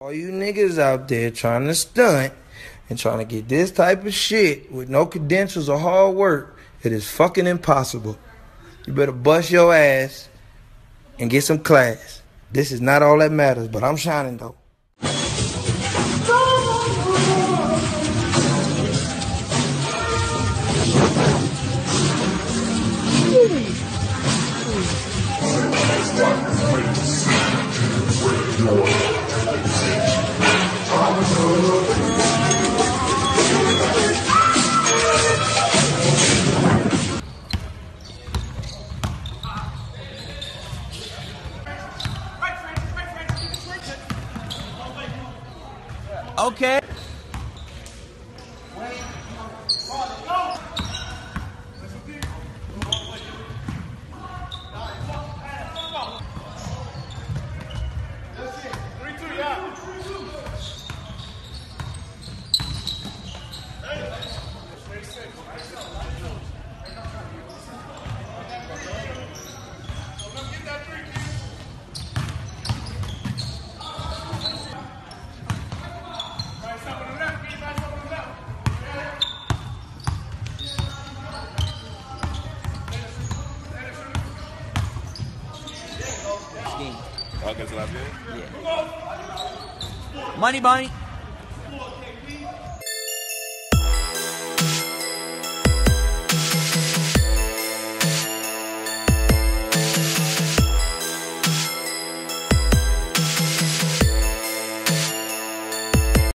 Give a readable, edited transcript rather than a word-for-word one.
All you niggas out there trying to stunt and trying to get this type of shit with no credentials or hard work, it is fucking impossible. You better bust your ass and get some class. This is not all that matters, but I'm shining though. Okay. Money, money.